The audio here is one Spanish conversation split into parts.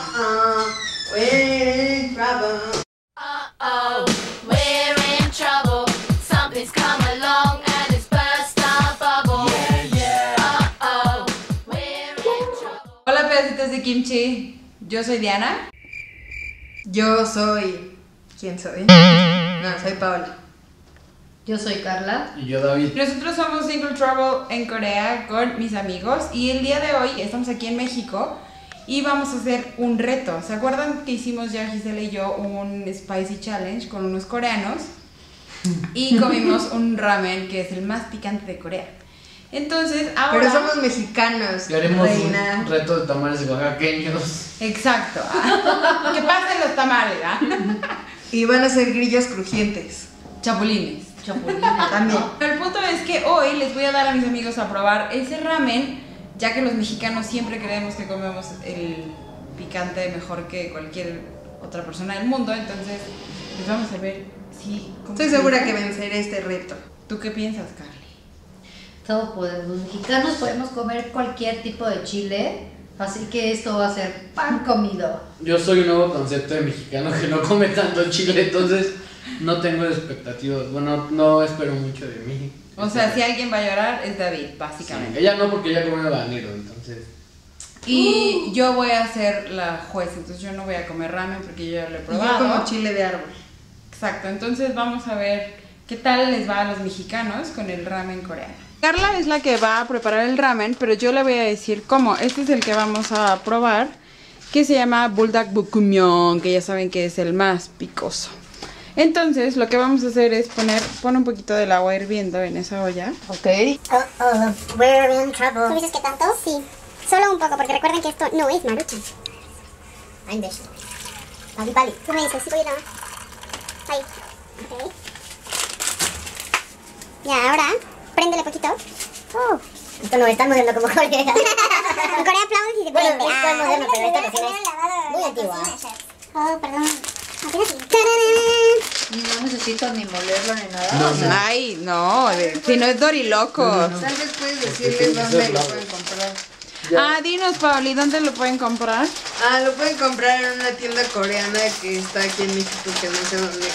Hola pedacitos de kimchi, yo soy Diana. Yo soy... ¿quién soy? No, soy Paola. Yo soy Carla. Y yo David. Nosotros somos Double Trouble en Corea con mis amigos. Y el día de hoy estamos aquí en México y vamos a hacer un reto. ¿Se acuerdan que hicimos ya Gisela y yo un spicy challenge con unos coreanos? Y comimos un ramen que es el más picante de Corea. Entonces ahora... pero somos mexicanos. Y haremos reina. Un reto de tamales oaxaqueños. Exacto. Que pasen los tamales, ¿eh? Y van a ser grillos crujientes. Chapulines. También. Pero el punto es que hoy les voy a dar a mis amigos a probar ese ramen, ya que los mexicanos siempre creemos que comemos el picante mejor que cualquier otra persona del mundo. Entonces, pues vamos a ver si... estoy segura que venceré este reto. ¿Tú qué piensas, Carla? Todo podemos. Los mexicanos podemos comer cualquier tipo de chile, así que esto va a ser pan comido. Yo soy un nuevo concepto de mexicano que no come tanto chile, entonces... no tengo expectativas, bueno, no espero mucho de mí. O sea, si alguien va a llorar es David, básicamente. Sí, ella no, porque ella come habanero, entonces... y yo voy a ser la juez, entonces yo no voy a comer ramen porque yo ya lo he probado. Y yo como chile de árbol. Exacto, entonces vamos a ver qué tal les va a los mexicanos con el ramen coreano. Carla es la que va a preparar el ramen, pero yo le voy a decir cómo. Este es el que vamos a probar, que se llama Buldak Bokkum Myeon, que ya saben que es el más picoso. Entonces, lo que vamos a hacer es pon un poquito del agua hirviendo en esa olla. Ok. We're in trouble. ¿Tú dices que tanto? Sí. Solo un poco, porque recuerden que esto no es Maruchan. I'm Besh. Pali. Tú me dices, sí, voy a ir a... ahí. Ok. Ya, ahora, préndele poquito. Oh. Esto no es tan moderno como Corea. En Corea aplauden y se prende. Bueno, esto es moderno, pero esto recién es muy antiguo. Oh, perdón. No necesito ni molerlo ni nada. No, o sea, ay, no, si no es Doriloco. No. Tal vez puedes decirles dónde lo pueden comprar. Ya. Ah, dinos, Pauli, ¿dónde lo pueden comprar? Ah, lo pueden comprar en una tienda coreana que está aquí en México, que no sé dónde.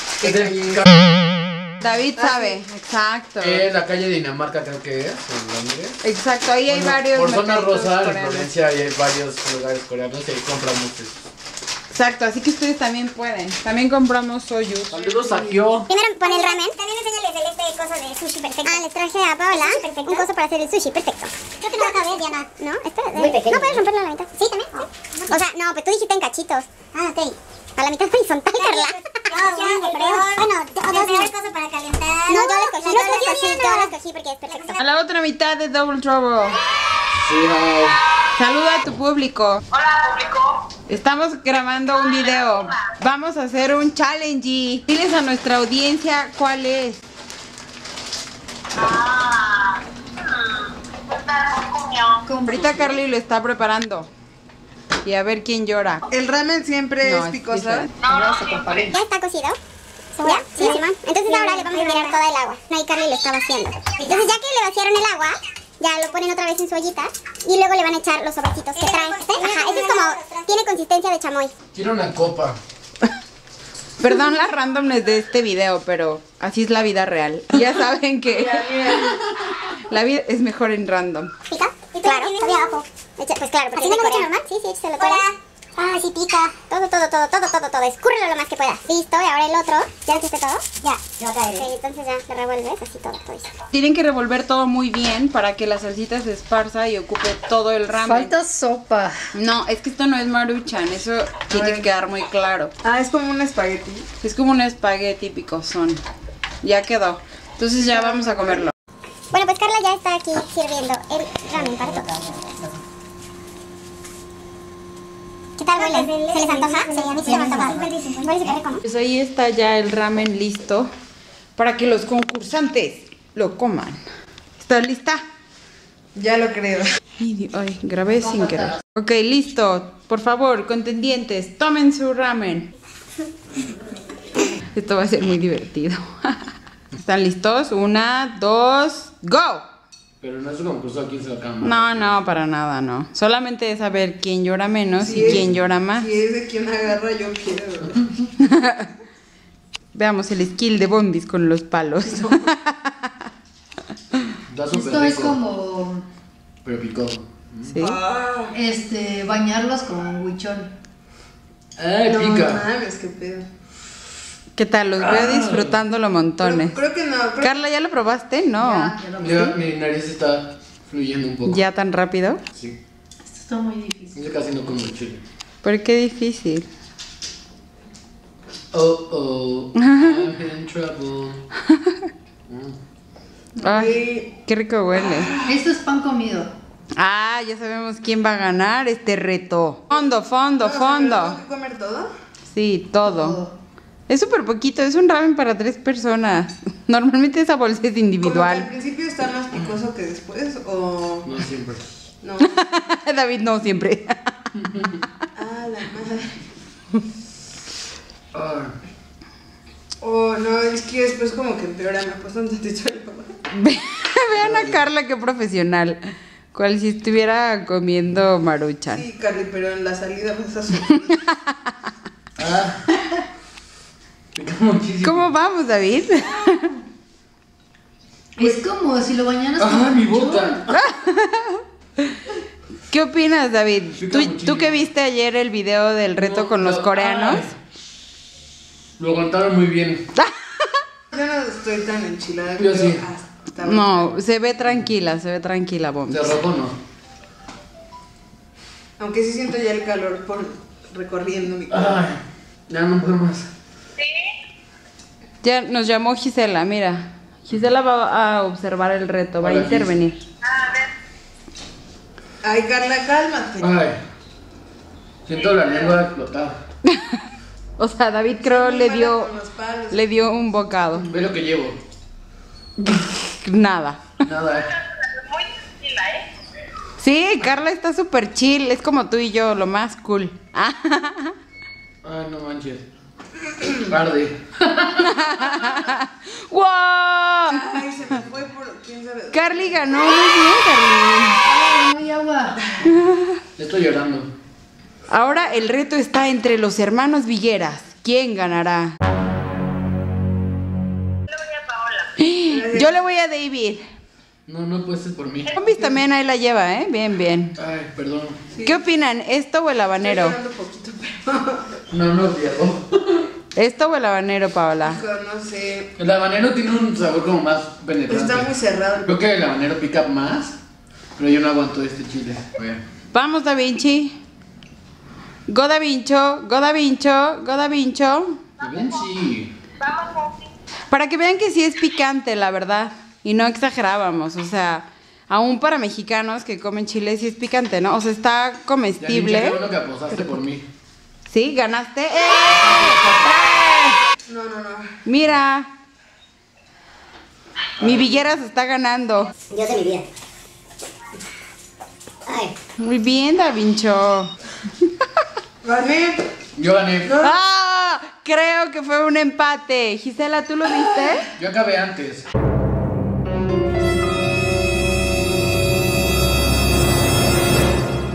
David sabe, exacto. La calle Dinamarca creo que es, en Londres. Exacto, ahí bueno, hay varios. Por zona rosa, en Florencia, hay varios lugares coreanos y ahí compran muchos. Exacto, así que ustedes también pueden. También compramos soyu. Saludos a Kyo. Primero pon el ramen. También enséñales el coso de sushi perfecto. Ah, les traje a Paola un coso para hacer el sushi perfecto. Creo que no lo acabé, Diana. ¿No? Esto es muy pequeño. ¿No puedes romperlo a la mitad? Sí, también. Oh. Sí. O sea, no, pero tú dijiste en cachitos. Ah, ok. A la mitad horizontal, Carla. Bueno, el coso para calentar. No, yo lo escogí. Yo lo escogí porque es perfecto. A la otra mitad de Double Trouble. Sí, saluda a tu público. Hola, público. Estamos grabando un video. Vamos a hacer un challenge. Diles a nuestra audiencia cuál es. Ahorita Carly lo está preparando. Y a ver quién llora. El ramen siempre no, es picoso. No se compare. ¿Ya está cocido? ¿Ya? Sí, Simón. Entonces ahora le vamos a tirar toda el agua. Ahí Carly lo está vaciando. Entonces ya que le vaciaron el agua... ya lo ponen otra vez en su ollita y luego le van a echar los sobrecitos que traen. Ajá, ese es como, tiene consistencia de chamoy. Quiero una copa. Perdón las randomness de este video, pero así es la vida real. Ya saben que la vida es mejor en random. ¿Pica? Claro, todavía abajo. Pues claro, porque es de Corea. Sí, échaselo todo. Ah, sí pica. Todo. Escúrrelo lo más que puedas. Listo, y ahora el otro. ¿Ya hiciste todo? Ya. Ok, entonces ya lo revuelves así todo. Tienen que revolver todo muy bien para que la salsita se esparza y ocupe todo el ramen. Falta sopa. No, es que esto no es Maruchan, eso tiene que quedar muy claro. Ah, es como un espagueti. Es como un espagueti picosón. Ya quedó. Entonces ya vamos a comerlo. Bueno, pues Carla ya está aquí sirviendo el ramen para todos. ¿Qué tal huele? ¿Se les antoja? Sí, a mí sí me antoja. Pues ahí está ya el ramen listo para que los concursantes lo coman. ¿Estás lista? Ya lo creo. Ay, grabé sin querer. Ok, listo. Por favor, contendientes, tomen su ramen. Esto va a ser muy divertido. ¿Están listos? Una, dos, ¡go! Pero no es un concurso a quién se lo cambia. No, no, para nada, no. Solamente es saber quién llora menos y quién llora más. Si es de quien agarra, yo quiero. Veamos el skill de Bombis con los palos. No. Esto es como... Pero picó. ¿Sí? Ah. Bañarlos con huichol. ¡Ay, pica! No, es que pedo. ¿Qué tal? Los veo disfrutándolo montones. Creo que no. Carla, ¿ya lo probaste? No. Ya, mi nariz está fluyendo un poco. ¿Ya tan rápido? Sí. Esto está muy difícil. Yo casi no como chile. ¿Por qué difícil? Oh, oh. I'm in trouble. Ay, qué rico huele. Esto es pan comido. Ah, ya sabemos quién va a ganar este reto. Fondo, fondo, fondo. ¿Tengo que comer todo? Sí, todo. Es súper poquito, es un ramen para 3 personas. Normalmente esa bolsa es individual. ¿Al principio está más picoso que después o...? No siempre. No. David, no siempre. Ah, la madre. Oh, no, es que después como que empeora. Me puso un tantito de papá. Vean a Carla, qué profesional. Cual si estuviera comiendo Maruchan. Sí, Carly, pero en la salida vas a sufrir. Ah... Muchísimo. ¿Cómo vamos, David? Es como si lo bañaras con... ¡Ah, mi bota! ¿Qué opinas, David? ¿Tú que viste ayer el video del reto con los coreanos? Lo aguantaron muy bien. Yo no estoy tan enchilada. Yo sí. No, se ve tranquila, Bombis. ¿Te robo o no? Aunque sí siento ya el calor por recorriendo mi cuerpo. Ya no puedo más. Ya nos llamó Gisela, mira. Gisela va a observar el reto, va a intervenir. A ver. Ay, Carla, cálmate. Ay, siento la lengua explotada. O sea, David creo le dio un bocado. Ve lo que llevo. Nada. Nada, Muy tranquila, ¿eh? Sí, Carla está súper chill, es como tú y yo, lo más cool. Ay, no manches. Tarde. ¡Wow! Ay, se me fue por quién sabe. Carly ganó, muy bien, Carly. Ay, agua. Estoy llorando. Ahora el reto está entre los hermanos Vigueras. ¿Quién ganará? Yo le voy a Paola. Yo le voy a David. No, no puede ser por mí. Bombis también ahí la lleva, ¿eh? Bien, bien. Ay, perdón. Sí. ¿Qué opinan? ¿Esto o el habanero? Estoy llorando poquito, pero... No, no, Diego. ¿Esto o el habanero, Paola? No, no sé. El habanero tiene un sabor como más penetrante. Está muy cerrado. Creo que el habanero pica más, pero yo no aguanto este chile. Vamos, Da Vinci. Go Da Vincho, Go Da Vincho, Go Da Vincho. Da Vinci. Vamos. Para que vean que sí es picante, la verdad. Y no exagerábamos, o sea, aún para mexicanos que comen chile sí es picante, ¿no? O sea, está comestible. Ya, qué bueno que apostaste por mí. ¿Sí? ¿Ganaste? ¡Eh! No, no, no. Mira. Mi Viguera se está ganando. Yo soy mi vida. Ay. Muy bien, Da Vincho. Gané. Yo gané. ¡Ah! Creo que fue un empate. Gisela, ¿tú lo viste? Yo acabé antes.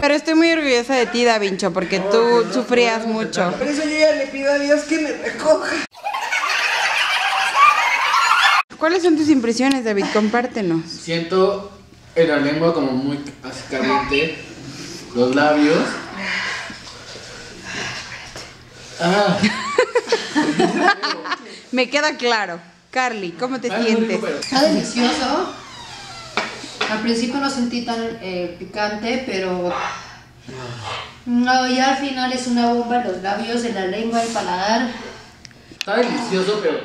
Pero estoy muy orgullosa de ti, Da Vincho, porque tú sufrías mucho. Por eso yo ya le pido a Dios que me recoja. ¿Cuáles son tus impresiones, David? Compártenos. Siento en la lengua como muy caliente, los labios. Ah. Me queda claro. Carly, ¿cómo te sientes? Está delicioso. Al principio no sentí tan picante, pero no, ya al final es una bomba en los labios, en la lengua, el paladar. Está delicioso, pero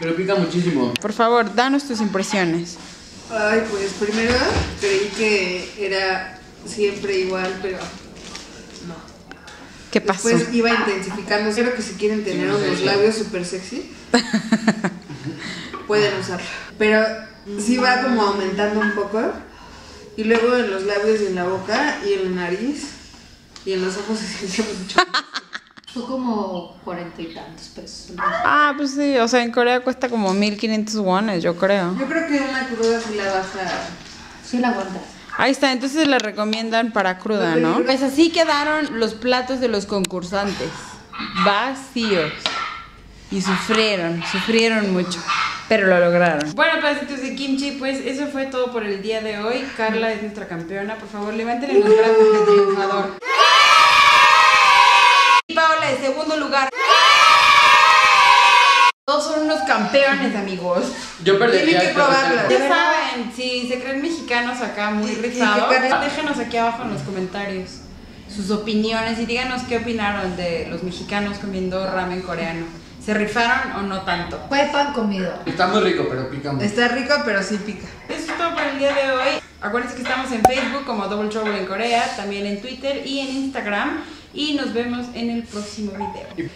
pero pica muchísimo. Por favor, danos tus impresiones. Ay, pues primero creí que era siempre igual, pero no. ¿Qué pasó? Después iba intensificando. Creo que si quieren tener unos labios súper sexy, pueden usarlo. Pero... sí va como aumentando un poco. Y luego en los labios y en la boca y en la nariz y en los ojos se siente mucho. Son como 40 y tantos pesos. Ah, pues sí, o sea, en Corea cuesta como 1500 wones, yo creo. Yo creo que una cruda sí la vas a... sí la aguantas. Ahí está, entonces la recomiendan para cruda, ¿no? Pues así quedaron los platos de los concursantes, vacíos. Y sufrieron, sufrieron mucho, pero lo lograron. Bueno, pedacitos de kimchi, pues eso fue todo por el día de hoy. Carla es nuestra campeona, por favor, levanten los brazos de triunfador. Y Paola en segundo lugar. Todos son unos campeones, amigos. Yo perdería. Tienen que probarlo. Ya saben, si se creen mexicanos acá muy rizados, déjenos aquí abajo en los comentarios sus opiniones y díganos qué opinaron de los mexicanos comiendo ramen coreano. ¿Se rifaron o no tanto? Fue pan comido. Está muy rico, pero pica mucho. Está rico, pero sí pica. Eso es todo por el día de hoy. Acuérdense que estamos en Facebook como Double Trouble en Corea, también en Twitter y en Instagram. Y nos vemos en el próximo video.